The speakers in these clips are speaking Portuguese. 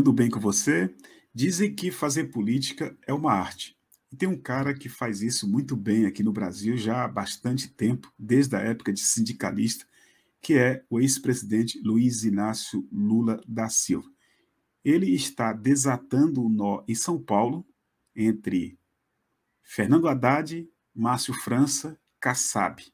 tudo bem com você? Dizem que fazer política é uma arte. E tem um cara que faz isso muito bem aqui no Brasil já há bastante tempo, desde a época de sindicalista, que é o ex-presidente Luiz Inácio Lula da Silva. Ele está desatando o nó em São Paulo entre Fernando Haddad, Márcio França, Kassab.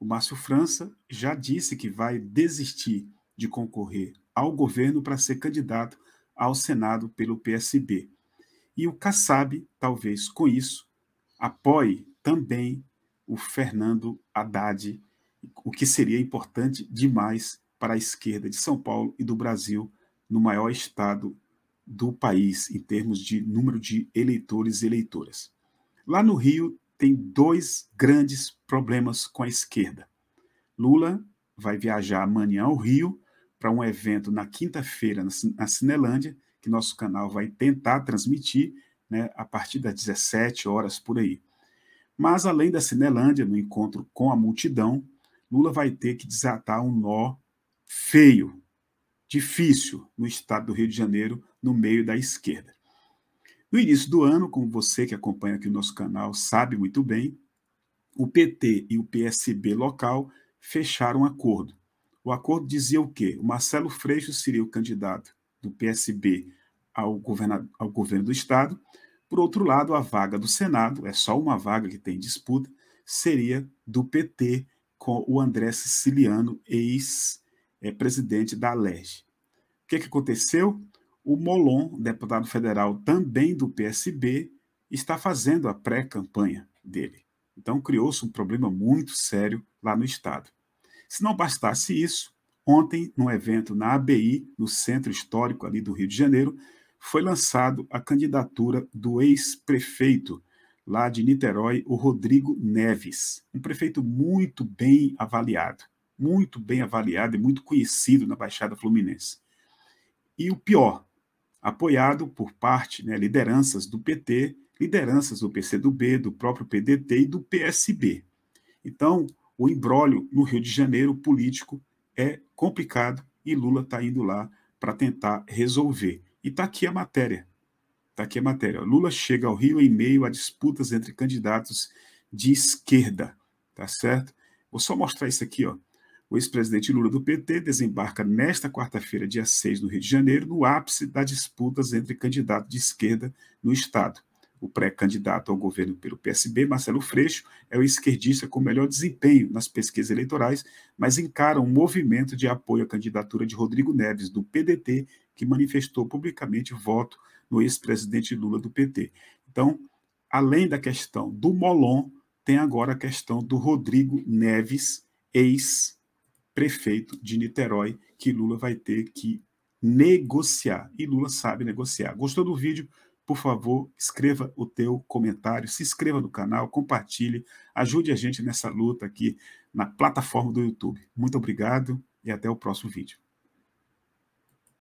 O Márcio França já disse que vai desistir de concorrer ao governo para ser candidato ao Senado pelo PSB. E o Kassab, talvez com isso, apoie também o Fernando Haddad, o que seria importante demais para a esquerda de São Paulo e do Brasil, no maior estado do país, em termos de número de eleitores e eleitoras. Lá no Rio, tem dois grandes problemas com a esquerda. Lula vai viajar amanhã ao Rio para um evento na quinta-feira na Cinelândia, que nosso canal vai tentar transmitir, né, a partir das 17 horas por aí. Mas, além da Cinelândia, no encontro com a multidão, Lula vai ter que desatar um nó feio, difícil, no estado do Rio de Janeiro, no meio da esquerda. No início do ano, como você que acompanha aqui o nosso canal sabe muito bem, o PT e o PSB local fecharam um acordo. O acordo dizia o quê? O Marcelo Freixo seria o candidato do PSB ao governo do estado. Por outro lado, a vaga do Senado, é só uma vaga que tem disputa, seria do PT com o André Siciliano, ex-presidente da LERJ. O que aconteceu? O Molon, deputado federal também do PSB, está fazendo a pré-campanha dele. Então criou-se um problema muito sério lá no estado. Se não bastasse isso, ontem, num evento na ABI, no centro histórico ali do Rio de Janeiro, foi lançada a candidatura do ex-prefeito lá de Niterói, o Rodrigo Neves, um prefeito muito bem avaliado e muito conhecido na Baixada Fluminense. E o pior, apoiado por parte, né, lideranças do PT, lideranças do PCdoB, do próprio PDT e do PSB. Então, o imbróglio no Rio de Janeiro político é complicado e Lula está indo lá para tentar resolver. E está aqui a matéria. Está aqui a matéria. Lula chega ao Rio em meio a disputas entre candidatos de esquerda. Tá certo? Vou só mostrar isso aqui, ó. O ex-presidente Lula do PT desembarca nesta quarta-feira, dia 6, no Rio de Janeiro, no ápice das disputas entre candidatos de esquerda no estado. O pré-candidato ao governo pelo PSB, Marcelo Freixo, é o esquerdista com melhor desempenho nas pesquisas eleitorais, mas encara um movimento de apoio à candidatura de Rodrigo Neves, do PDT, que manifestou publicamente voto no ex-presidente Lula do PT. Então, além da questão do Molon, tem agora a questão do Rodrigo Neves, ex-prefeito de Niterói, que Lula vai ter que negociar. E Lula sabe negociar. Gostou do vídeo? Por favor, escreva o teu comentário, se inscreva no canal, compartilhe, ajude a gente nessa luta aqui na plataforma do YouTube. Muito obrigado e até o próximo vídeo.